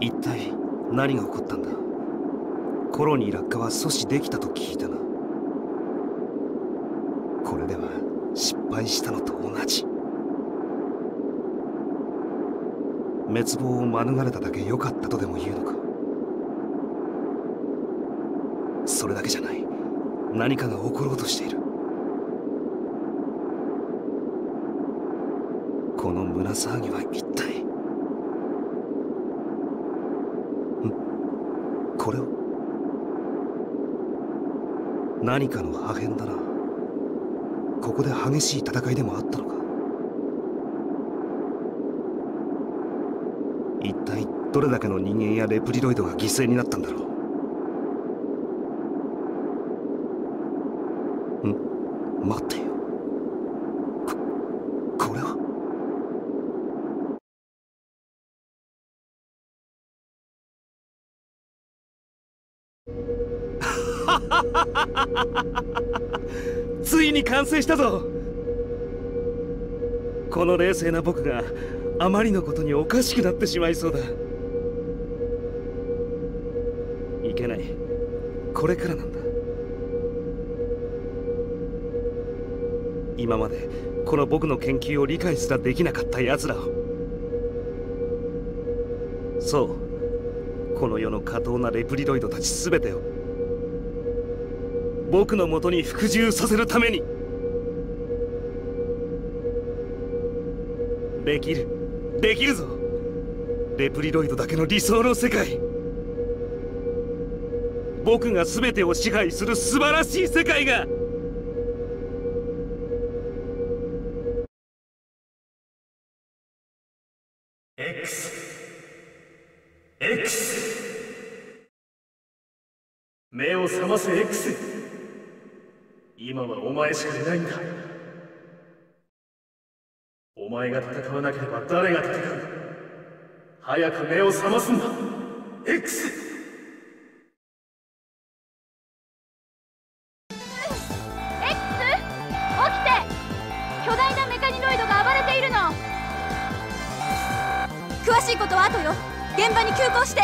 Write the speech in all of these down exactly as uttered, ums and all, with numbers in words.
一体何が起こったんだ？コロニー落下は阻止できたと聞いたが、これでは失敗したのと同じ。滅亡を免れただけ良かったとでも言うのか？それだけじゃない。何かが起ころうとしている。この胸騒ぎは一体。ん？これを？何かの破片だな。ここで激しい戦いでもあったのか？一体どれだけの人間やレプリロイドが犠牲になったんだろう？ん？待ってよ。こ、これは？ついに完成したぞ。この冷静な僕があまりのことにおかしくなってしまいそうだ。いけない、これからなんだ。今までこの僕の研究を理解すらできなかったやつらを、そう、この世の下等なレプリロイドたち全てを僕のもとに服従させるために。できる、できるぞ。レプリロイドだけの理想の世界、僕が全てを支配する素晴らしい世界が。エックスエックス 目を覚ませ エックス。 今はお前しかいないんだ。お前が戦わなければ誰が戦う？早く目を覚ますんだ、X。 X、 起きて！巨大なメカニロイドが暴れているの。詳しいことは後よ。現場に急行して。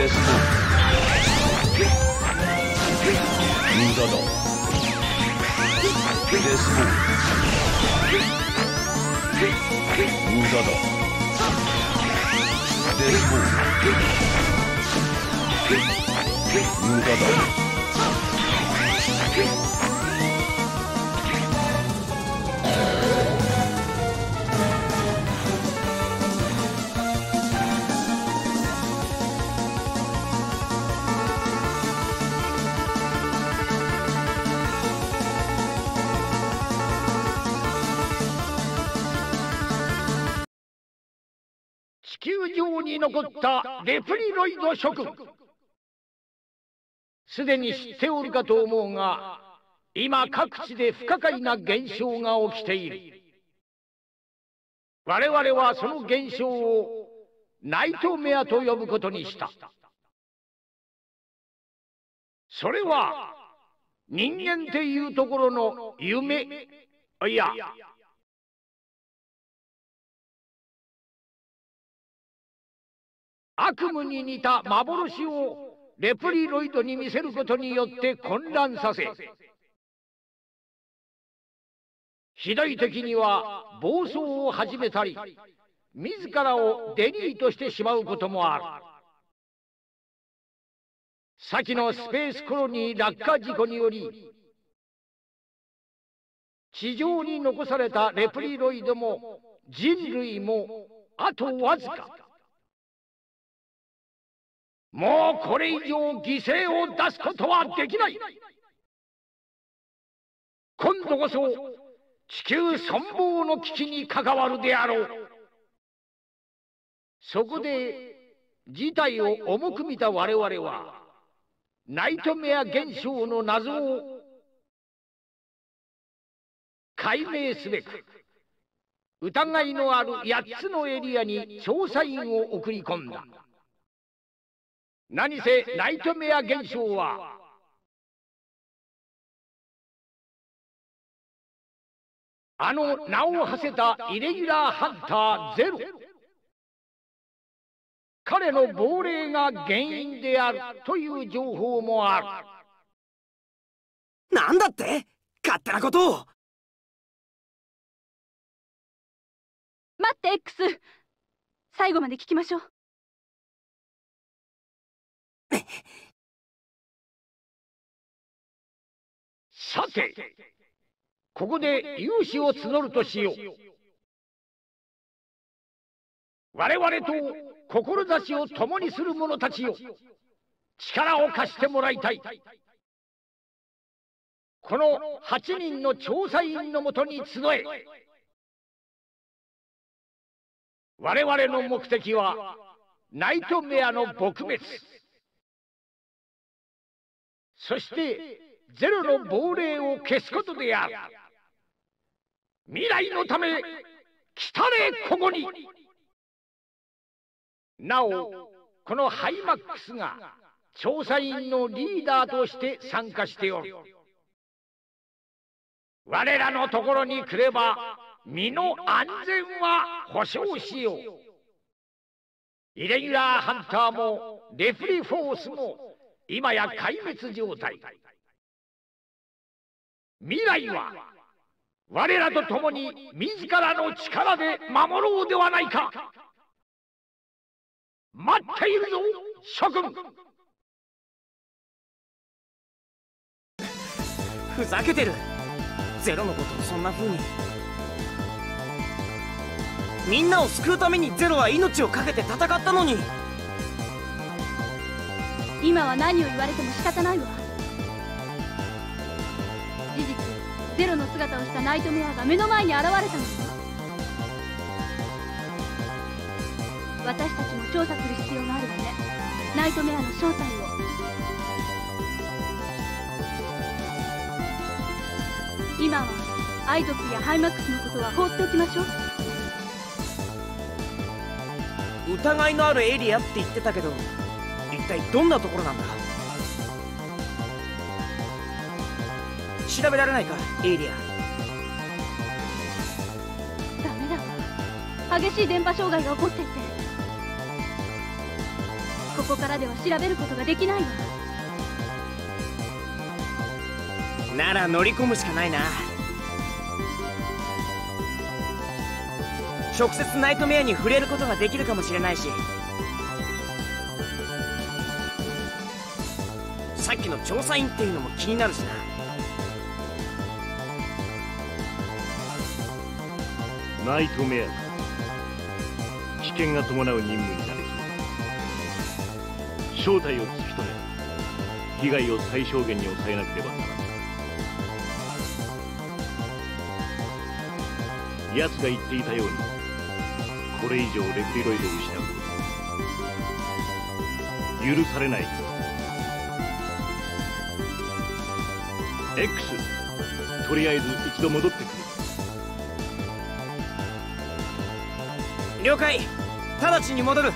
です。銀座だ。です。銀座だ。です。銀座だ。地球上に残ったレプリロイド諸君、すでに知っておるかと思うが、今各地で不可解な現象が起きている。我々はその現象をナイトメアと呼ぶことにした。それは人間っていうところの夢、いや悪夢に似た幻をレプリロイドに見せることによって混乱させ、ひどい時には暴走を始めたり、自らをデリートしてしまうこともある。先のスペースコロニー落下事故により、地上に残されたレプリロイドも人類もあとわずか。もうこれ以上犠牲を出すことはできない。今度こそ地球存亡の危機に関わるであろう。そこで事態を重く見た我々は、ナイトメア現象の謎を解明すべく、疑いのあるやっつのエリアに調査員を送り込んだ。何せナイトメア現象はあの名を馳せたイレギュラーハンターゼロ、彼の亡霊が原因であるという情報もある。なんだって勝手なことを。待って X、 最後まで聞きましょう。さて、ここで融資を募るとしよう。我々と志を共にする者たちよ、力を貸してもらいたい。このはちにんの調査員のもとに集え、我々の目的はナイトメアの撲滅、そしてゼロの亡霊を消すことである。未来のため来たれここに。なお、このハイマックスが調査員のリーダーとして参加しておる。我らのところに来れば身の安全は保証しよう。イレギュラーハンターもレプリフォースも今や壊滅状態。未来は我らと共に自らの力で守ろうではないか。待っているぞ諸君。ふざけてる。ゼロのことをそんな風に。みんなを救うためにゼロは命をかけて戦ったのに。今は何を言われても仕方ないわ。事実、ゼロの姿をしたナイトメアが目の前に現れたのです。私たちも調査する必要があるわね、ナイトメアの正体を。今はアイドックやハイマックスのことは放っておきましょう。疑いのあるエリアって言ってたけど、一体どんなところなんだ。調べられないか、エイリアン。ダメだわ、激しい電波障害が起こっていて。ここからでは調べることができないわ。なら乗り込むしかないな。直接ナイトメアに触れることができるかもしれないし、さっきの調査員っていうのも気になるしな。ナイトメア、危険が伴う任務になりそう。正体を突き止め、被害を最小限に抑えなければならない。奴が言っていたように、これ以上レプリロイドを失うことは許されない。 X、 とりあえず一度戻ってくる。了解、直ちに戻る。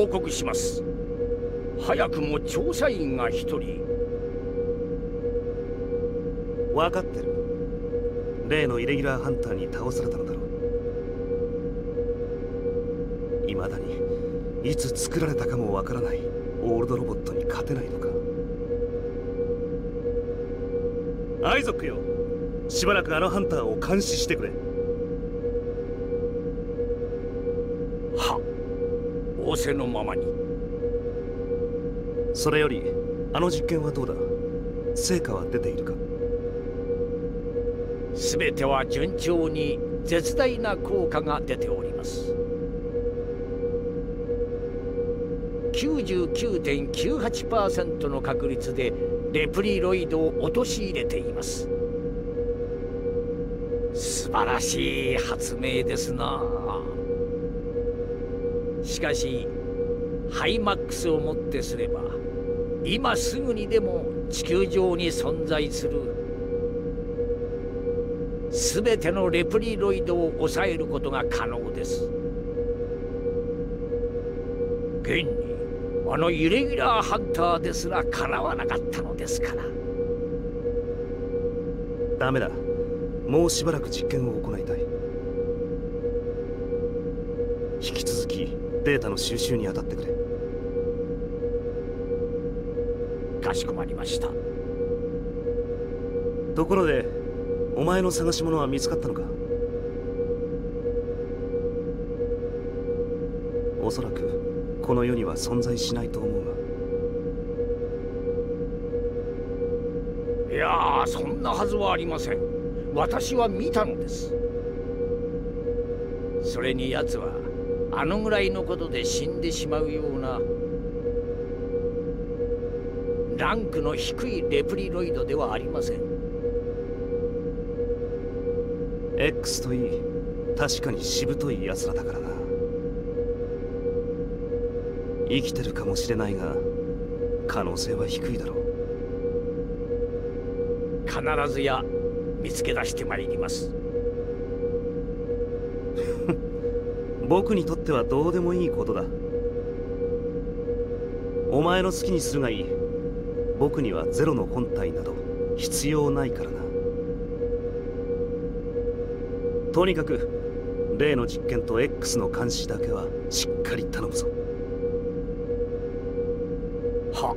報告します。早くも調査員が一人。分かってる。例のイレギュラーハンターに倒されたのだろう。未だにいつ作られたかもわからないオールドロボットに勝てないのか。アイゾックよ、しばらくあのハンターを監視してくれ。はっ、仰せのままに。それよりあの実験はどうだ。成果は出ているか。全ては順調に絶大な効果が出ております。 きゅうじゅうきゅうてんきゅうはちパーセント の確率でレプリロイドを陥れています。素晴らしい発明ですな。しかしハイマックスをもってすれば今すぐにでも地球上に存在する全てのレプリロイドを抑えることが可能です。現にあのイレギュラーハンターですらかなわなかったのですから。ダメだ、もうしばらく実験を行いたい。引き続きデータの収集に当たってくれ。かしこまりました。ところでお前の探し物は見つかったのか。おそらくこの世には存在しないと思うが。いや、そんなはずはありません。私は見たのです。それに奴はあのぐらいのことで死んでしまうようなランクの低いレプリロイドではありません。 X といい、確かにしぶとい奴らだからな。生きてるかもしれないが可能性は低いだろう。必ずや見つけ出してまいります。僕にとってはどうでもいいことだ。お前の好きにするがいい。僕にはゼロの本体など必要ないからな。とにかく例の実験と X の監視だけはしっかり頼むぞ。はっ。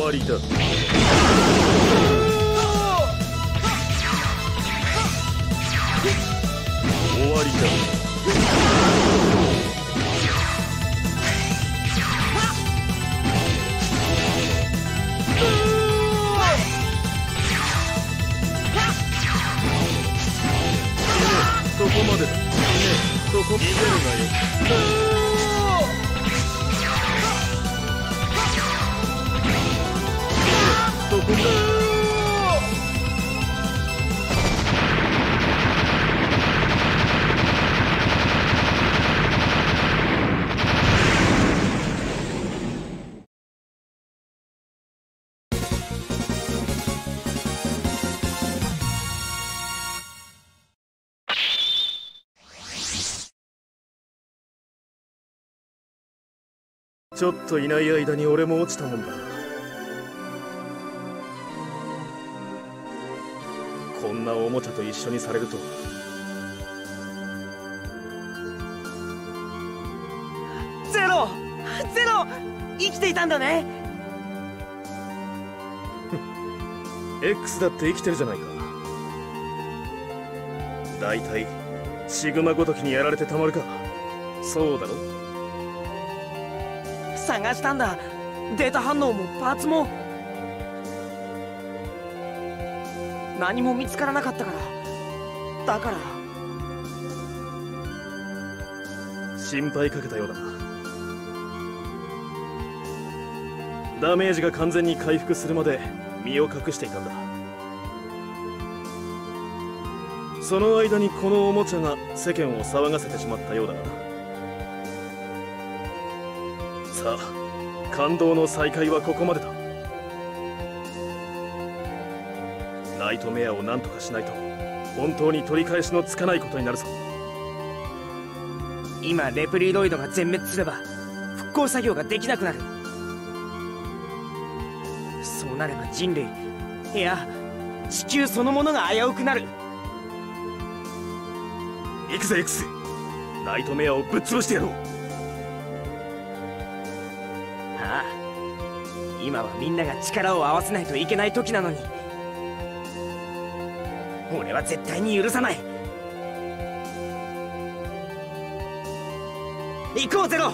わりだ。終わりだ。 そこまでだ。ねえ、そこ見せるなよ。そこまで。 ちょっといない間に俺も落ちたもんだ。こんなおもちゃと一緒にされるとは。ゼロ！ゼロ！生きていたんだね。X だって生きてるじゃないか。だいたいシグマごときにやられてたまるか。そうだろ？ 探したんだ。データ反応もパーツも何も見つからなかったから。だから心配かけたようだな。ダメージが完全に回復するまで身を隠していたんだ。その間にこのおもちゃが世間を騒がせてしまったようだな。 さあ、感動の再会はここまでだ。ナイトメアを何とかしないと本当に取り返しのつかないことになるぞ。今レプリロイドが全滅すれば復興作業ができなくなる。そうなれば人類、いや地球そのものが危うくなる。行くぜ X、 ナイトメアをぶっ潰してやろう。 今はみんなが力を合わせないといけない時なのに、俺は絶対に許さない。行こうゼロ。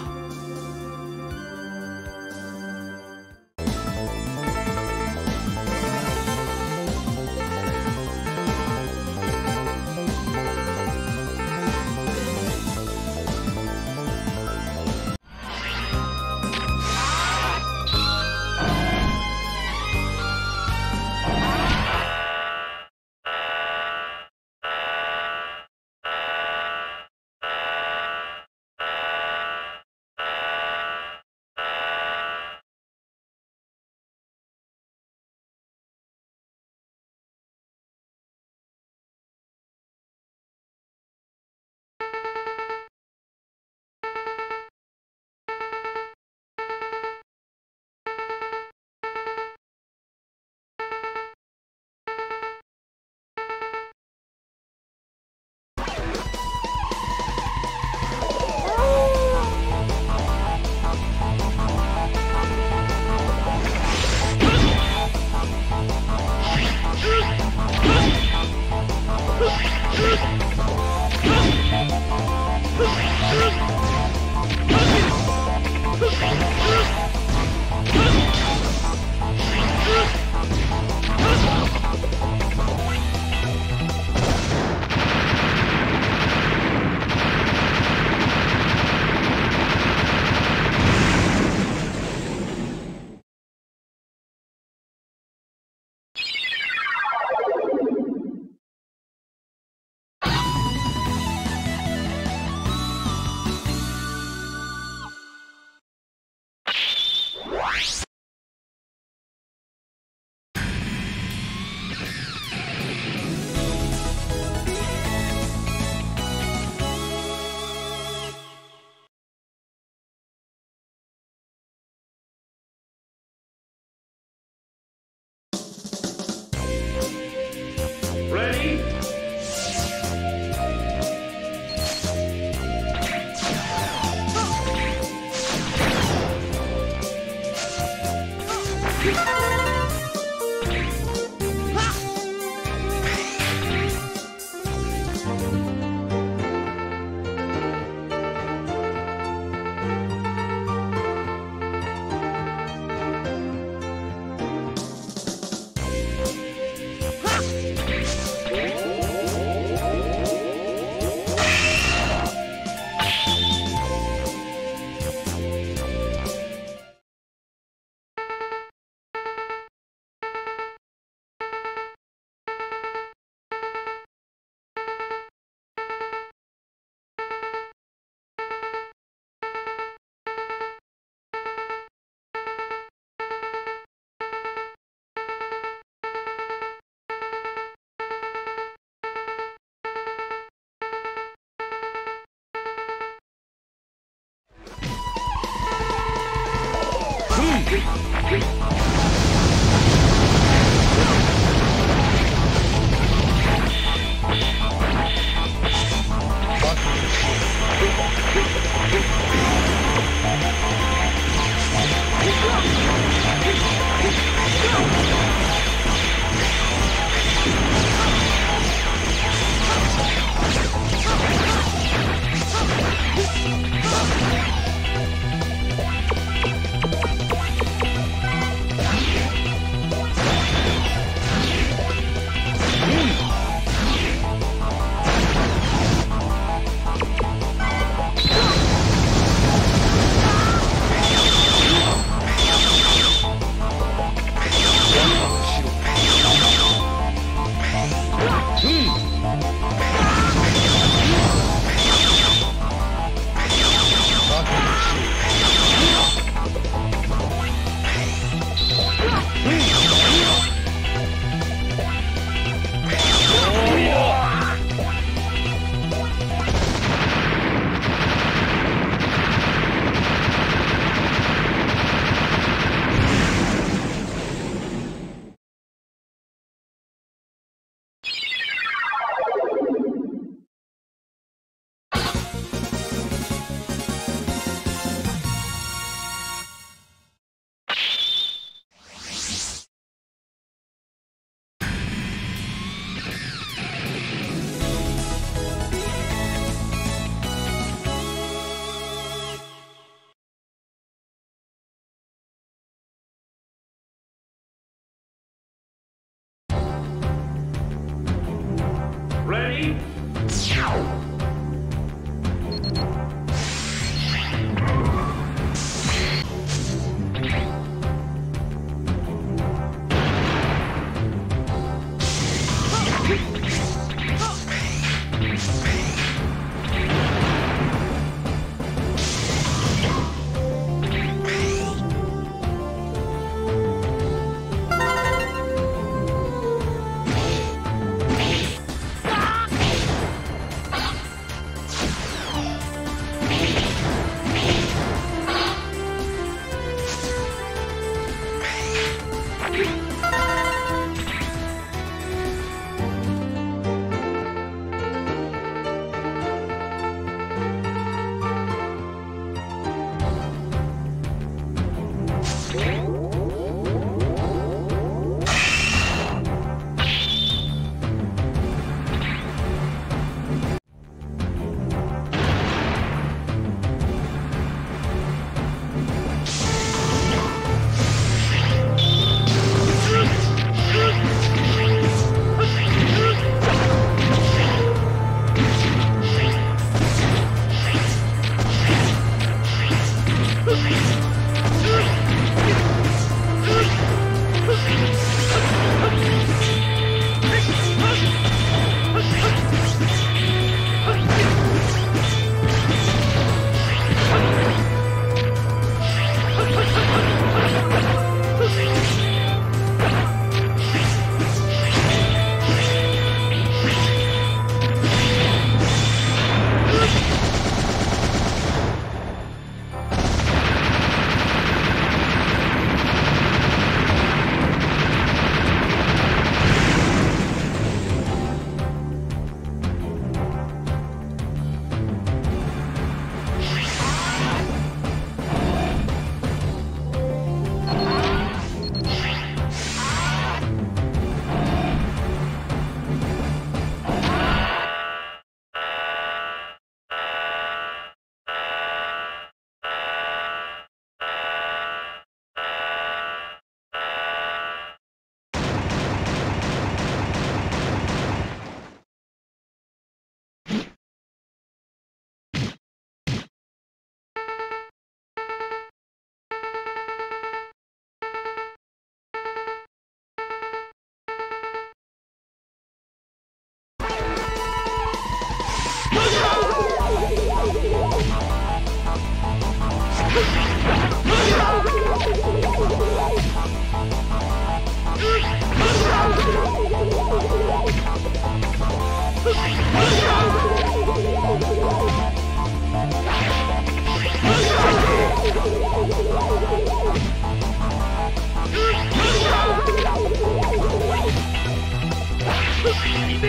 Ready? Let's go! Ready? Ready?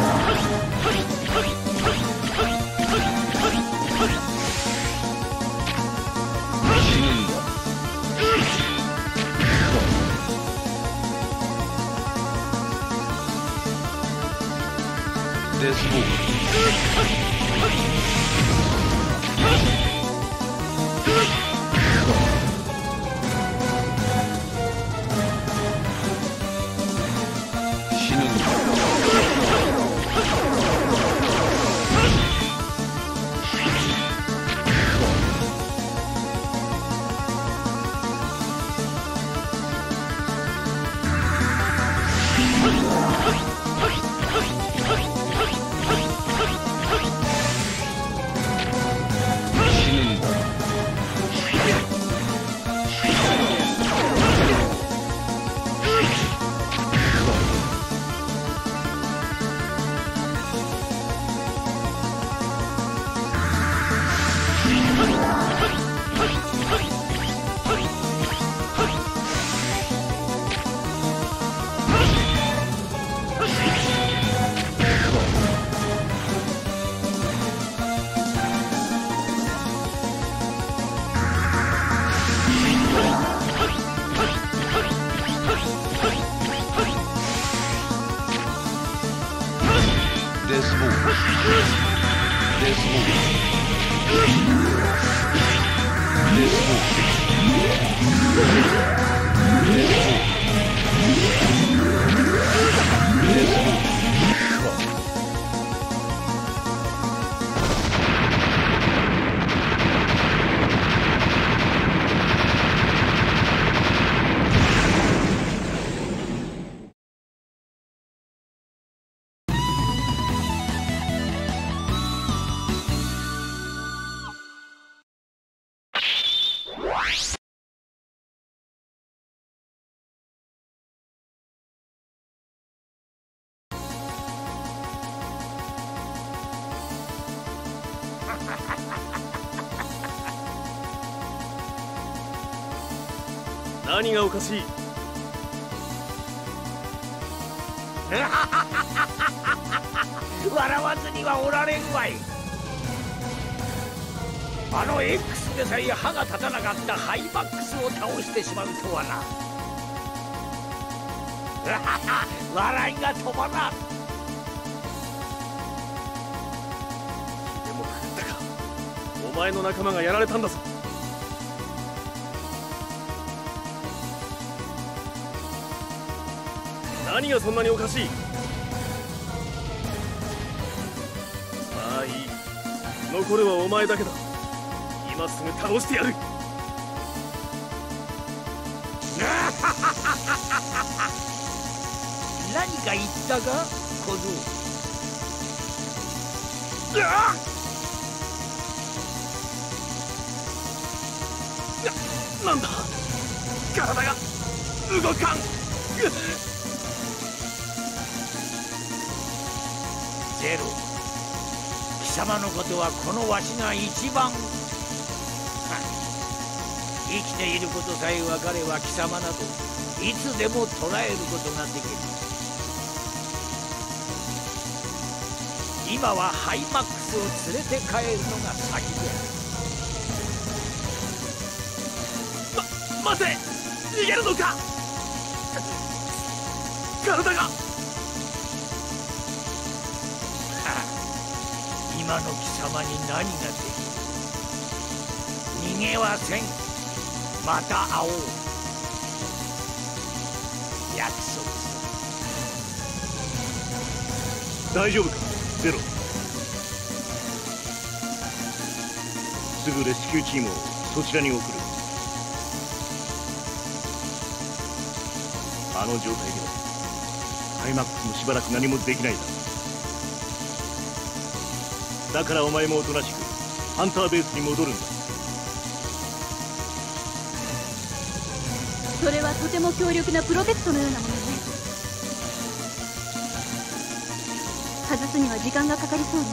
Hush! 何がおかしい？笑わずにはおられんわい。あの X でさえ歯が立たなかったハイバックスを倒してしまうとはな。笑いが止まらん。でも食ったか。お前の仲間がやられたんだぞ。何がそんなにおかしい？まあいい。残るはお前だけだ。今すぐ倒してやる。何か言ったか小僧。あっ！な、なんだ？体が動かん。ゼロ、貴様のことはこのわしが一番。生きていることさえ分かれば貴様などいつでも捉えることができる。今はハイマックスを連れて帰るのが先である。ま、待て！逃げるのか！体が！今の貴様に何ができる？逃げはせん。また会おう。約束する。大丈夫かゼロ。すぐレスキューチームをそちらに送る。あの状態ではハイマックスもしばらく何もできないだ。だからお前もおとなしくハンターベースに戻るんだ。それはとても強力なプロテクトのようなものね。外すには時間がかかりそうね。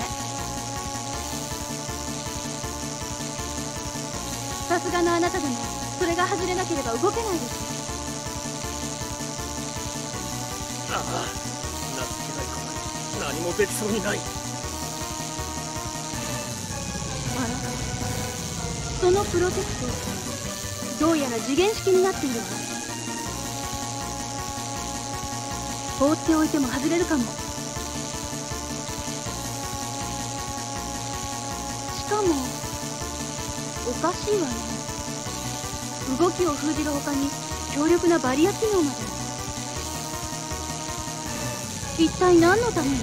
さすがのあなたでもそれが外れなければ動けないです。ああ、情けない。何もできそうにない。そのプロテクト、どうやら時限式になっているわ。放っておいても外れるかも。かしいわね。動きを封じる他に強力なバリア機能まで。一体何のために？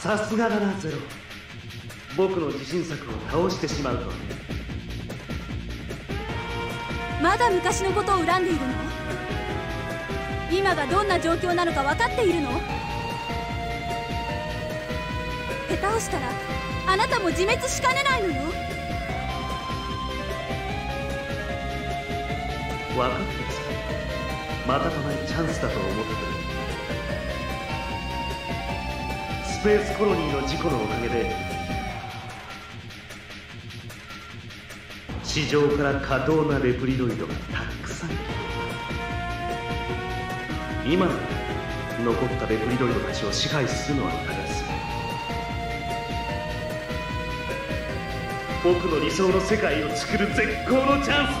さすがだなゼロ。僕の自信作を倒してしまうとはね。まだ昔のことを恨んでいるの？今がどんな状況なのか分かっているの？下手をしたらあなたも自滅しかねないのよ。分かってます。またとないチャンスだと思ってくれ。スペースコロニーの事故のおかげで地上から過当なレプリドイドがたくさん。今なら残ったレプリドイドたちを支配するのは可能です。僕の理想の世界を作る絶好のチャンスだ。も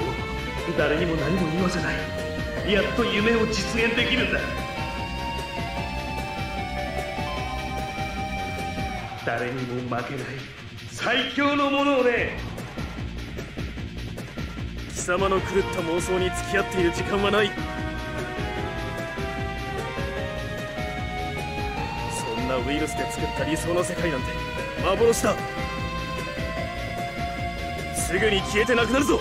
う誰にも何も言わせない。やっと夢を実現できるんだ。誰にも負けない最強のものをね。貴様の狂った妄想に付き合っている時間はない。そんなウイルスで作った理想の世界なんて幻だ。すぐに消えてなくなるぞ。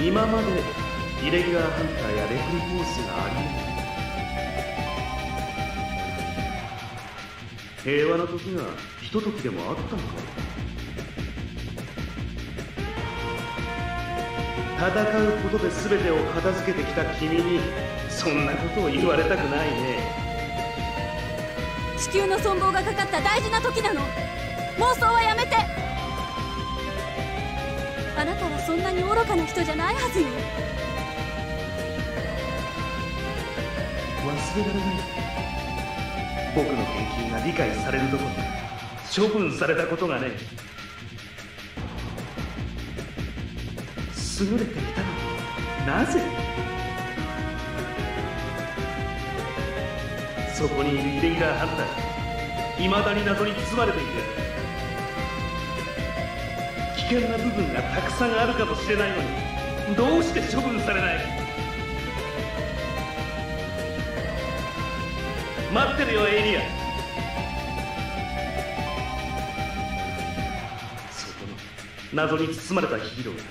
今までイレギュラーハンターやレプリフォースがあり得ない。平和な時がひとときでもあったのか。戦うことで全てを片付けてきた君にそんなことを言われたくないね。地球の存亡がかかった大事な時なの。妄想はやめて。あなたはそんなに愚かな人じゃないはずよ。忘れられない。僕の研究が理解されるところ処分されたことがね。優れていたのになぜ。そこにいるイレギュラーハンターいまだに謎に包まれている。危険な部分がたくさんあるかもしれないのにどうして処分されない。待ってるよエイリアン。そこの謎に包まれたヒーローが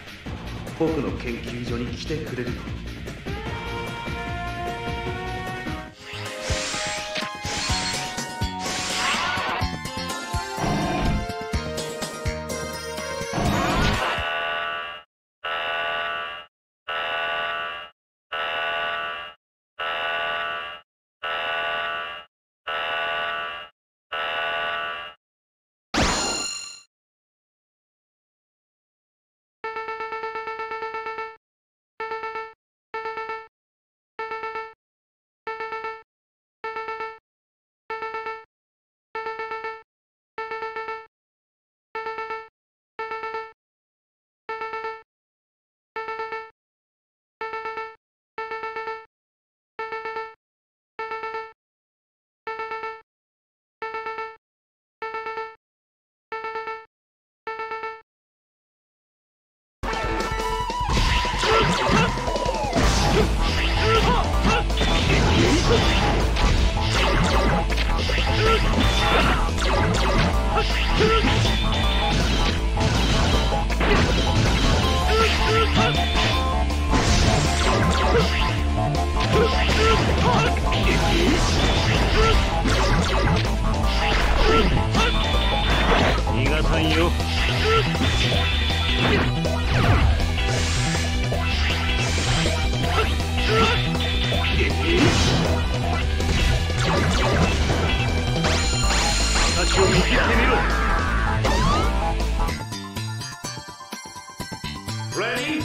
僕の研究所に来てくれるの。Ready?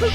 This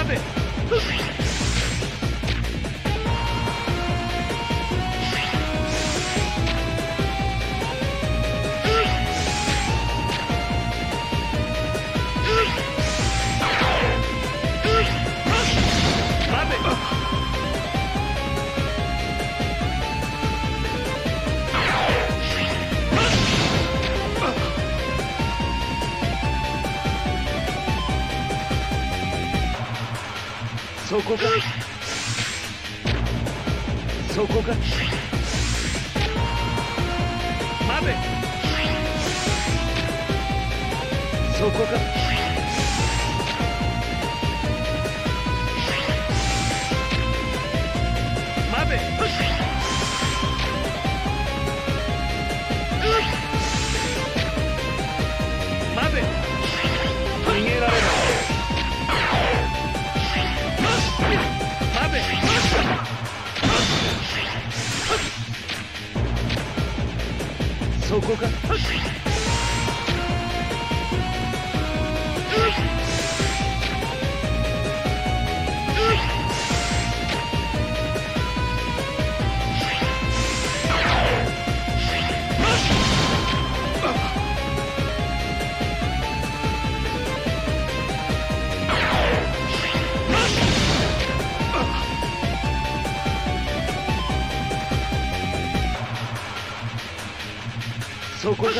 鍋。そこかそこか待てそこか待て待て逃げられないそこかそこが待てそこがそこがそ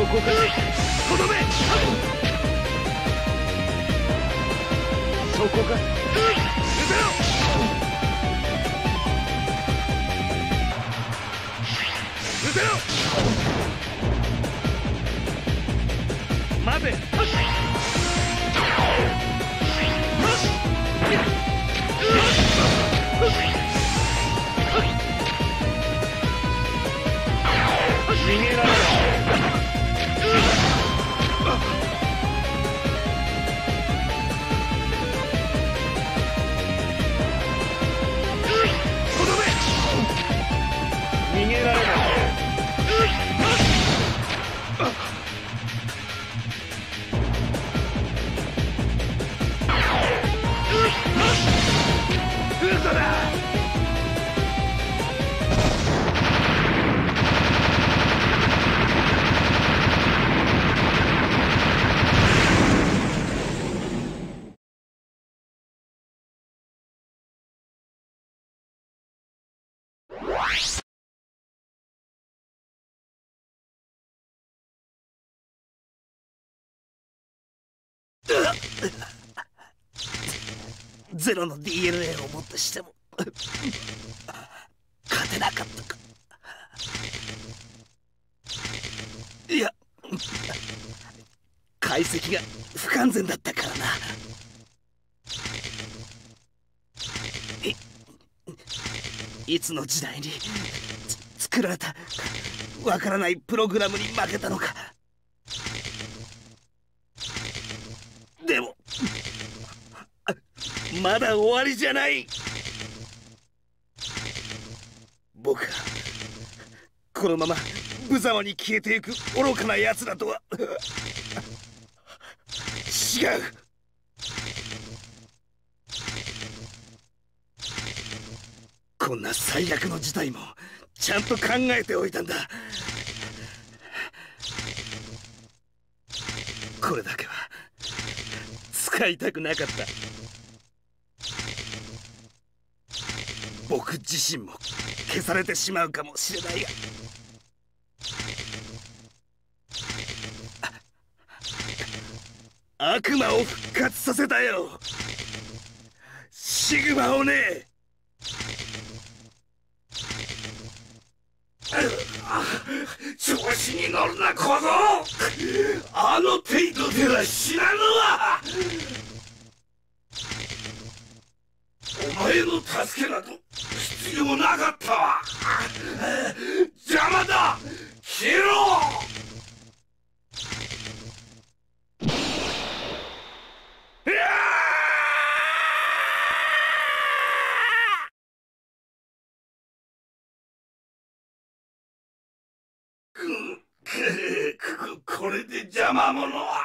こからとどめそこかうぜろうぜろ待て逃げられない逃げられない嘘だゼロの ディーエヌエー をもってしても勝てなかったか。いや解析が不完全だったからな。い, いつの時代に作られたわからないプログラムに負けたのか。でもまだ終わりじゃない。僕はこのまま無様に消えていく愚かなやつだとは違う。こんな最悪の事態もちゃんと考えておいたんだ。これだけは使いたくなかった。僕自身も消されてしまうかもしれないが悪魔を復活させたよ。シグマをね。調子に乗るな小僧。あの程度では死なぬわ。お前の助けなど必要なかったわ。邪魔だ、消えろ。これで邪魔者は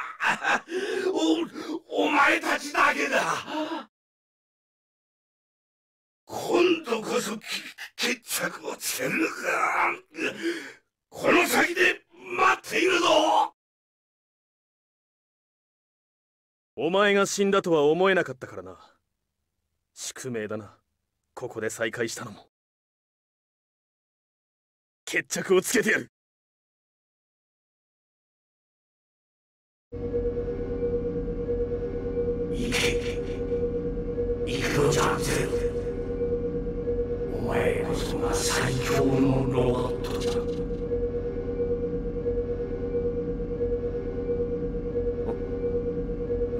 お、お前たちだけだ。今度こそ決着をつけるか。この先で待っているぞ。お前が死んだとは思えなかったからな。宿命だな、ここで再会したのも。決着をつけてやる。行け、行くのじゃゼロ。お前こそが最強のロボットだ。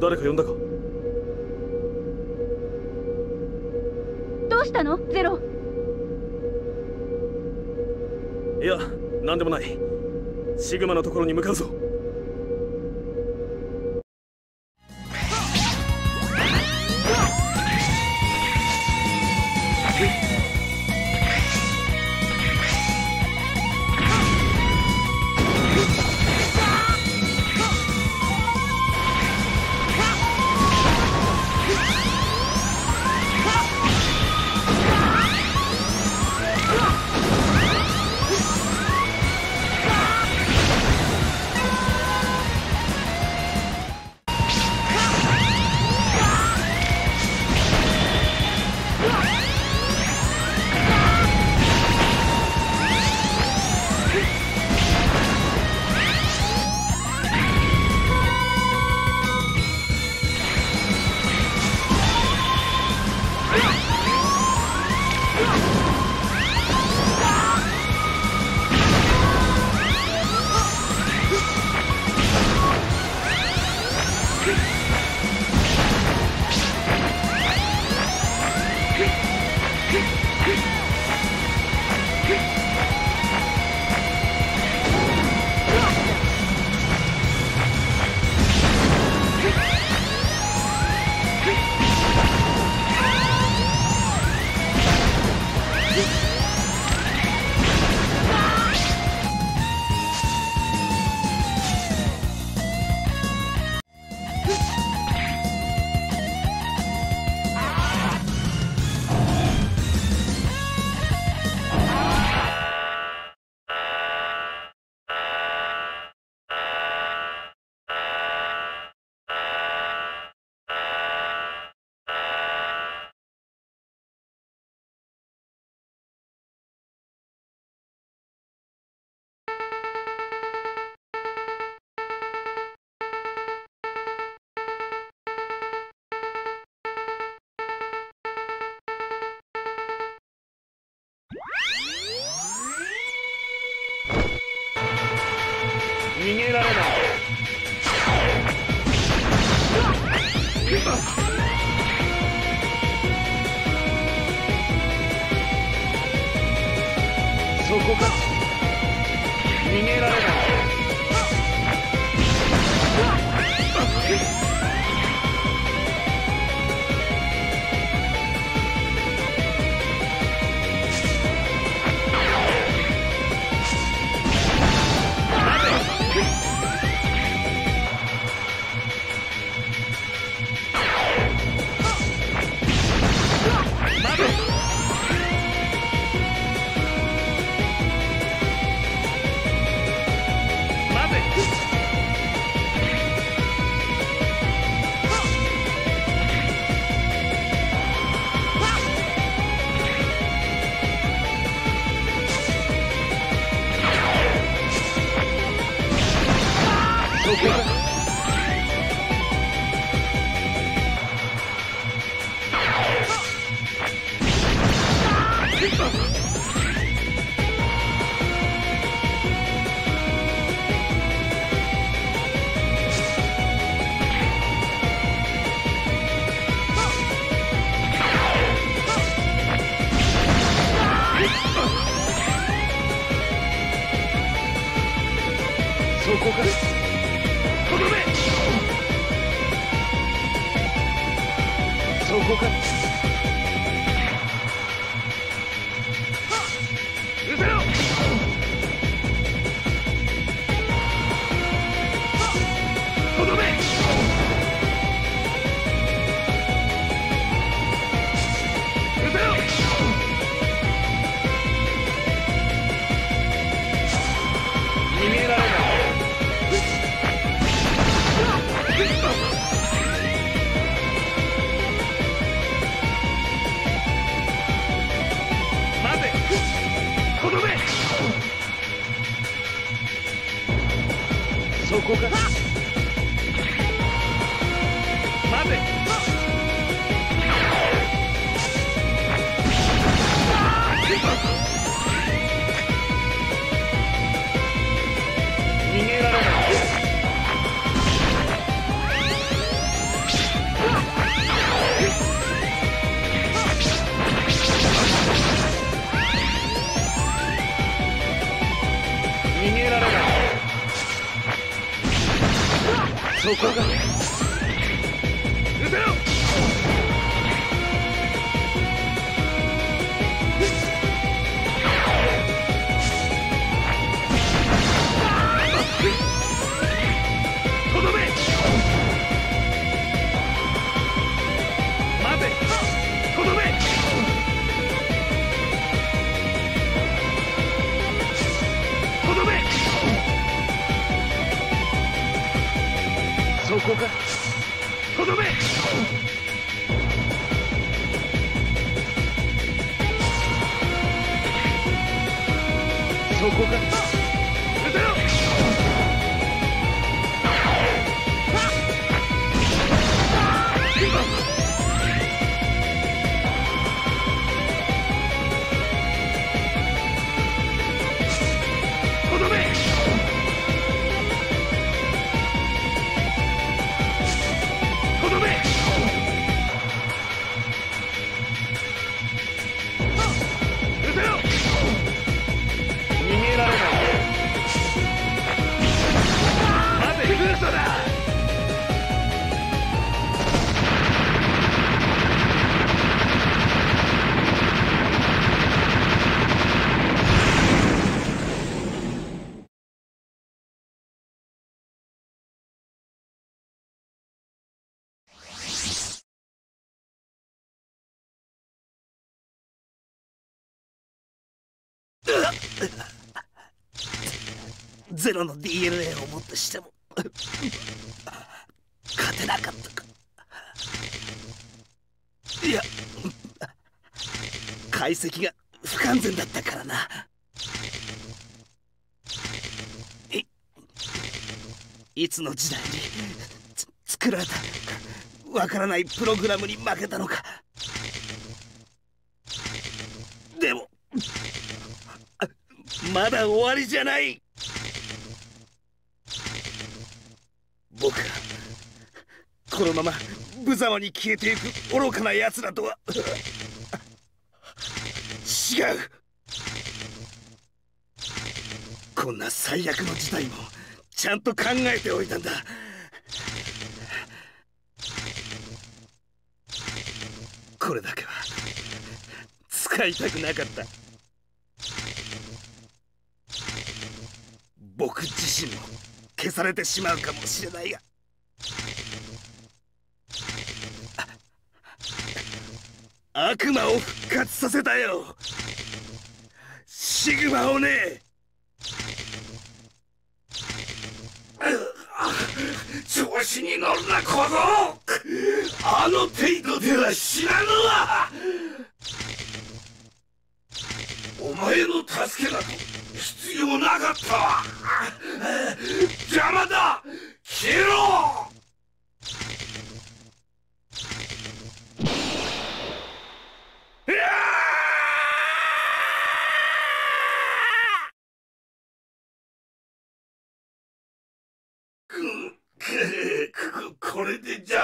誰か呼んだか？どうしたのゼロ？いや、何でもない。シグマのところに向かうぞ。逃げられない。そこか。逃げられない。ゼロの ディーエヌエー をもってしても勝てなかったか。いや、解析が不完全だったからな。いいつの時代に作られたわからないプログラムに負けたのか。でもまだ終わりじゃない。僕はこのまま無様に消えていく愚かなやつだとは違う。こんな最悪の事態もちゃんと考えておいたんだ。これだけは使いたくなかった。僕自身も消されてしまうかもしれないが、悪魔を復活させたよ、シグマをね。調子に乗るな小僧、あの程度では死なぬわ。お前の助けなど必要なかったわ。邪魔だ、消えろ。いやー！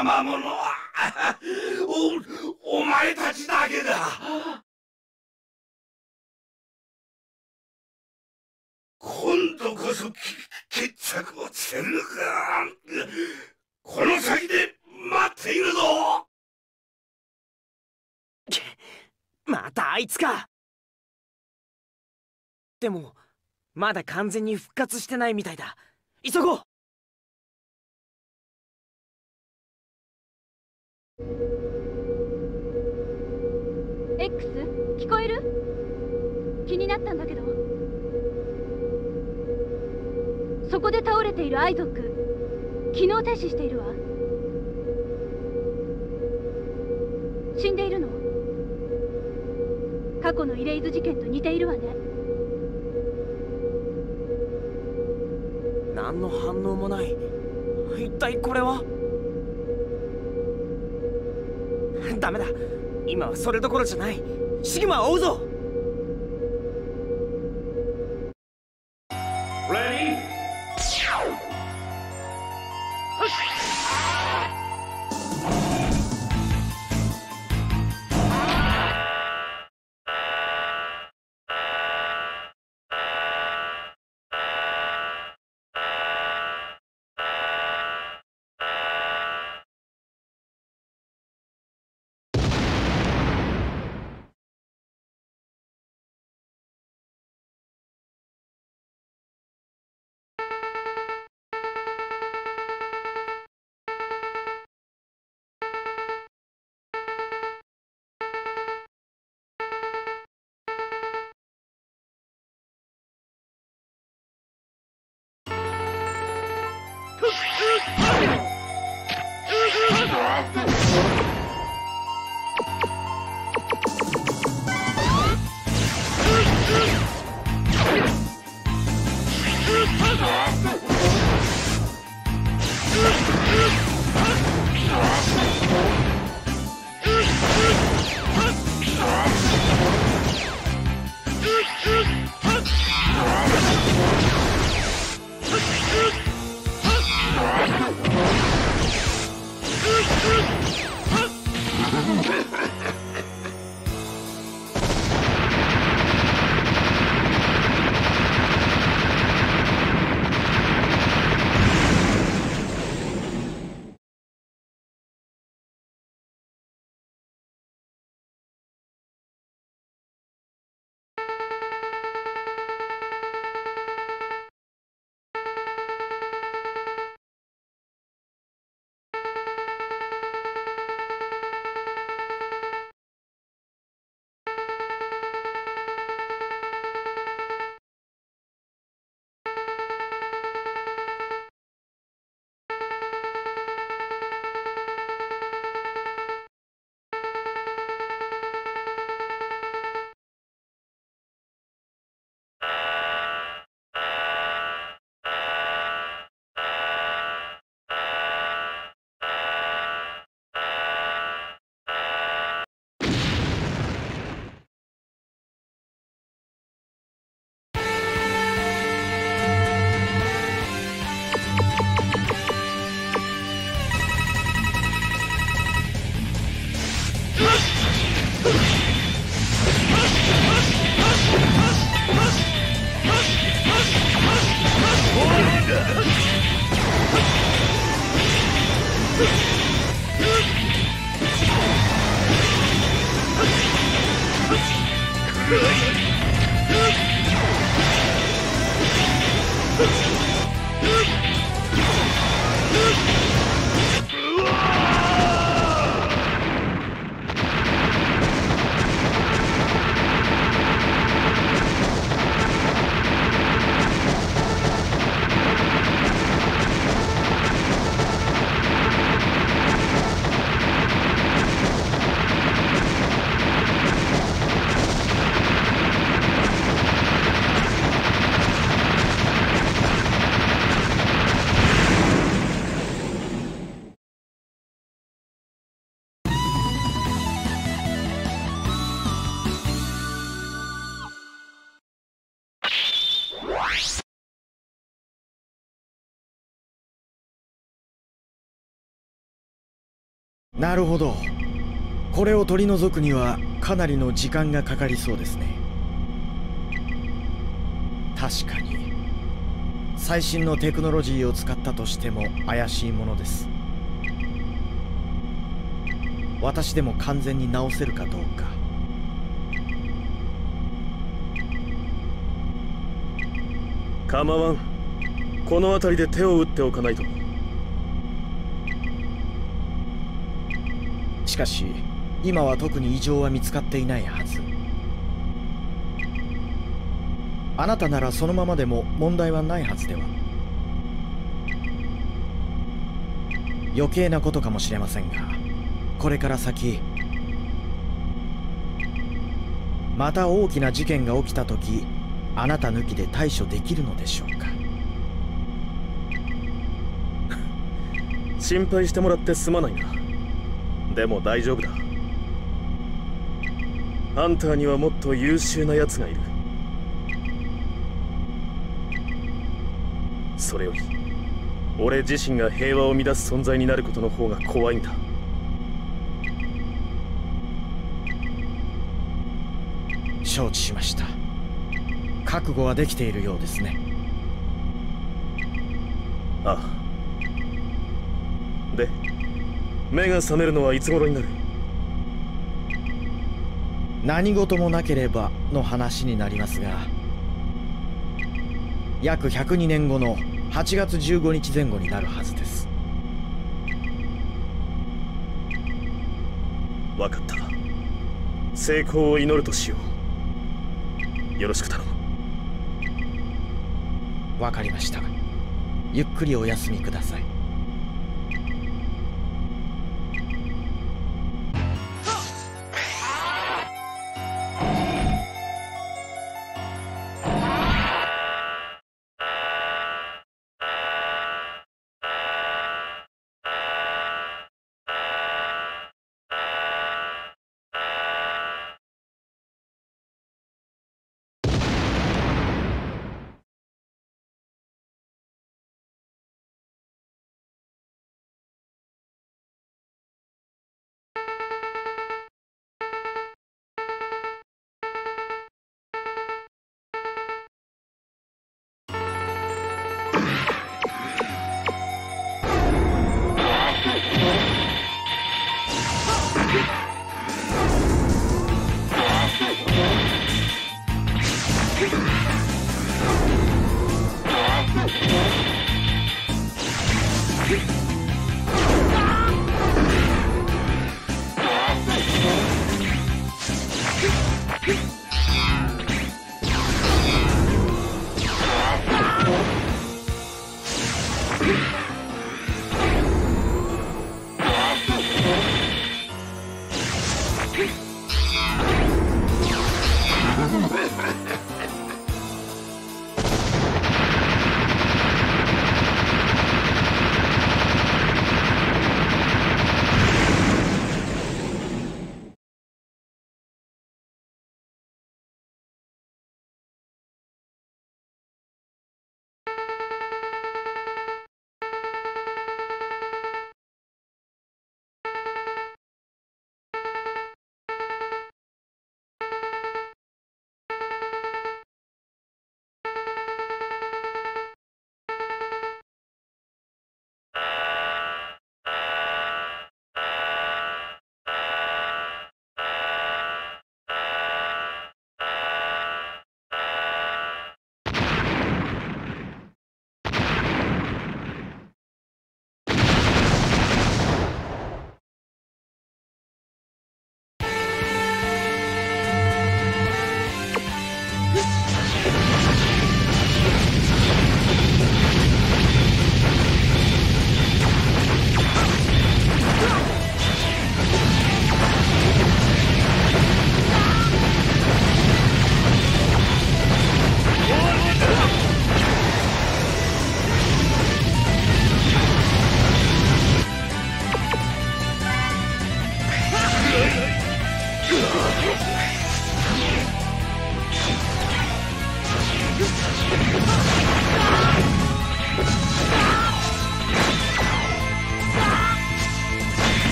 邪魔者はお、お前たちだけだ。今度こそ決着をつけるか。この先で待っているぞ。またあいつか。でもまだ完全に復活してないみたいだ。急ごう。X、聞こえる？気になったんだけど、そこで倒れているアイゾック、機能停止しているわ。死んでいるの？過去のイレイズ事件と似ているわね。何の反応もない。一体これは？ダメだ、今はそれどころじゃない。シグマを追うぞ。Huh? なるほど。これを取り除くにはかなりの時間がかかりそうですね。確かに最新のテクノロジーを使ったとしても怪しいものです。私でも完全に直せるかどうか。構わん。この辺りで手を打っておかないと。しかし今は特に異常は見つかっていないはず。あなたならそのままでも問題はないはずでは。余計なことかもしれませんが、これから先また大きな事件が起きた時、あなた抜きで対処できるのでしょうか。心配してもらってすまないな。でも大丈夫だ。ハンターにはもっと優秀な奴がいる。それより俺自身が平和を乱す存在になることの方が怖いんだ。承知しました。覚悟はできているようですね。ああ。で、目が覚めるのはいつ頃になる？何事もなければの話になりますが、約ひゃくにねんごのはちがつじゅうごにちまえ後になるはずです。分かった。成功を祈るとしよう。よろしく頼む。わかりました。ゆっくりお休みください。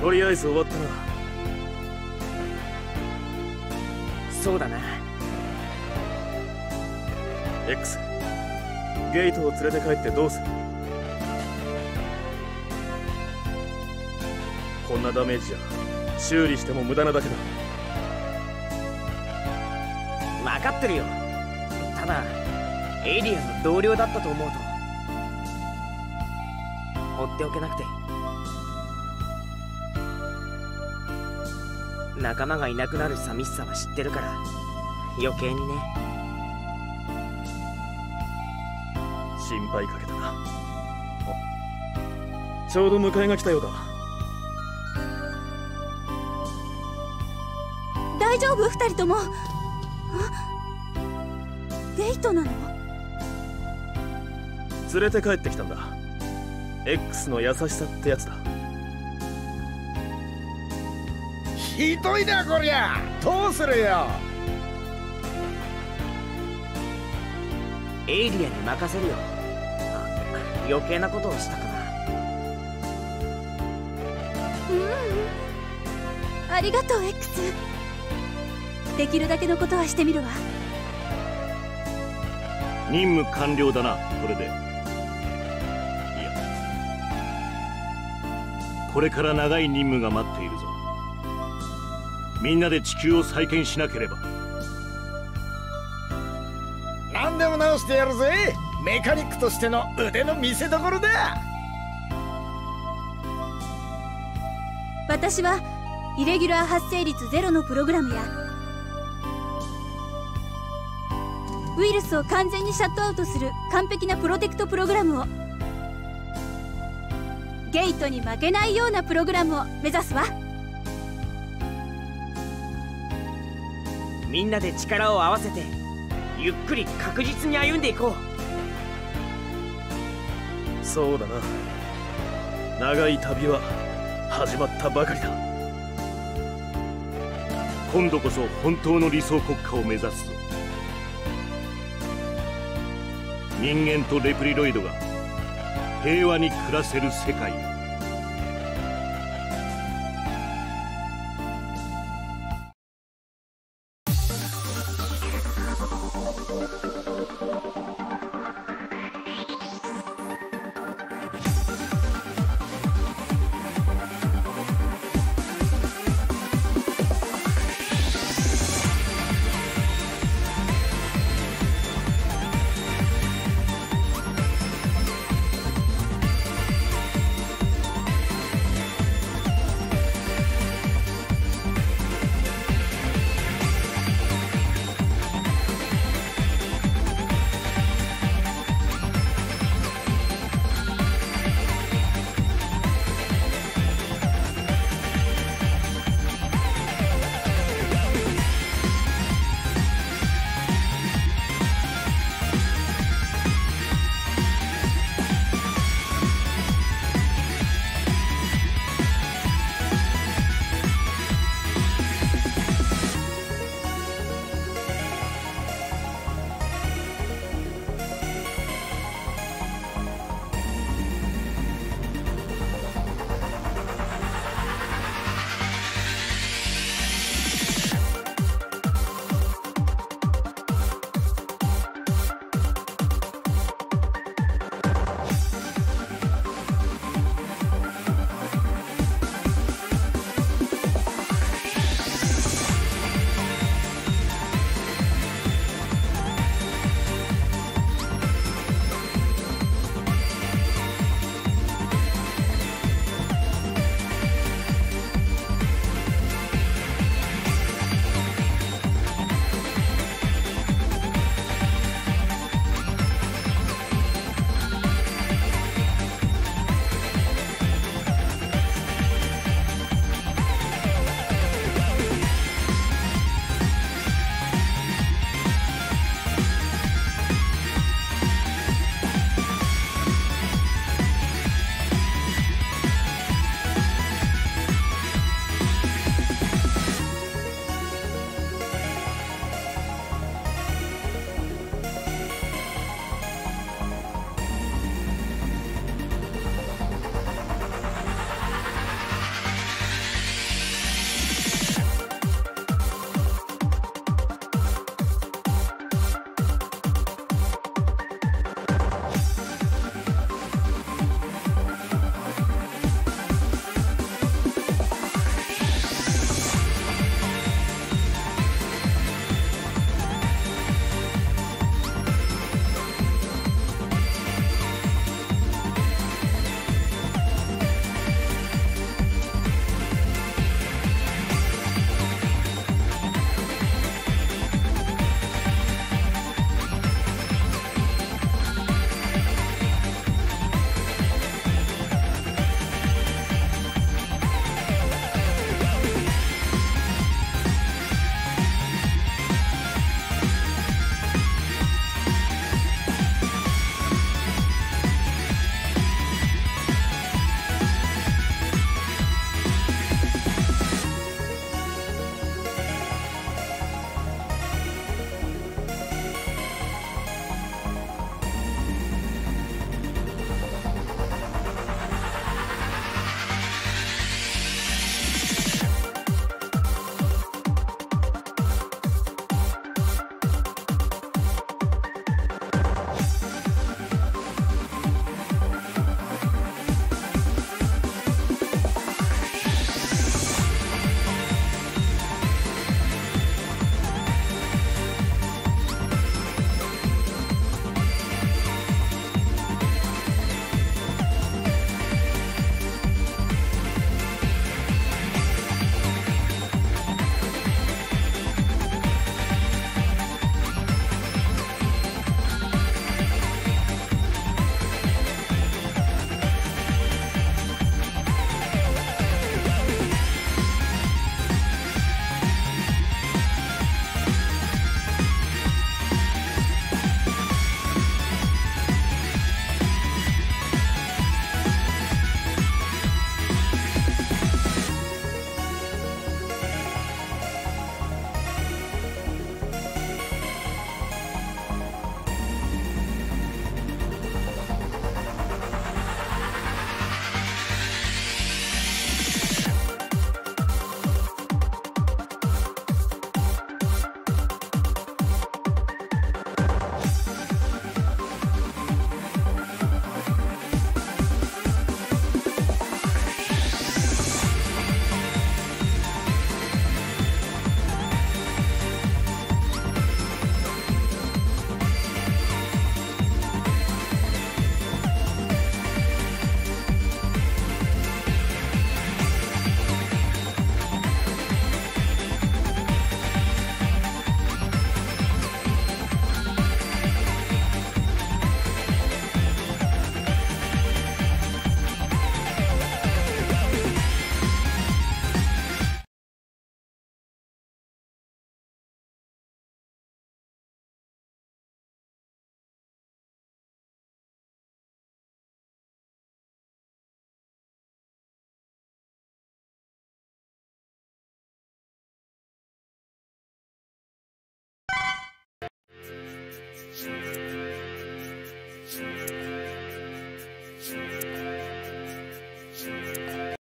とりあえず終わったな。そうだな。 X、 ゲートを連れて帰ってどうする？こんなダメージじゃ修理しても無駄なだけだ。分かってるよ。ただエイリアンの同僚だったと思うと放っておけなくて。仲間がいなくなる寂しさは知ってるから余計にね。心配かけたな。ちょうど迎えが来たようだ。大丈夫？ふたりともデートなの？連れて帰ってきたんだ。 X の優しさってやつだ。ひどいなこりゃ。どうするよ。エイリアンに任せるよ。あ、余計なことをしたかな。うん、ありがとう X。 できるだけのことはしてみるわ。任務完了だな。これでいや、これから長い任務が待っているぞ。みんなで地球を再建しなければ。何でも直してやるぜ。メカニックとしての腕の見せどころだ。私はイレギュラー発生率ゼロのプログラムやウイルスを完全にシャットアウトする完璧なプロテクトプログラムを、ゲイトに負けないようなプログラムを目指すわ。みんなで力を合わせてゆっくり確実に歩んでいこう。そうだな。長い旅は始まったばかりだ。今度こそ本当の理想国家を目指すぞ。人間とレプリロイドが平和に暮らせる世界。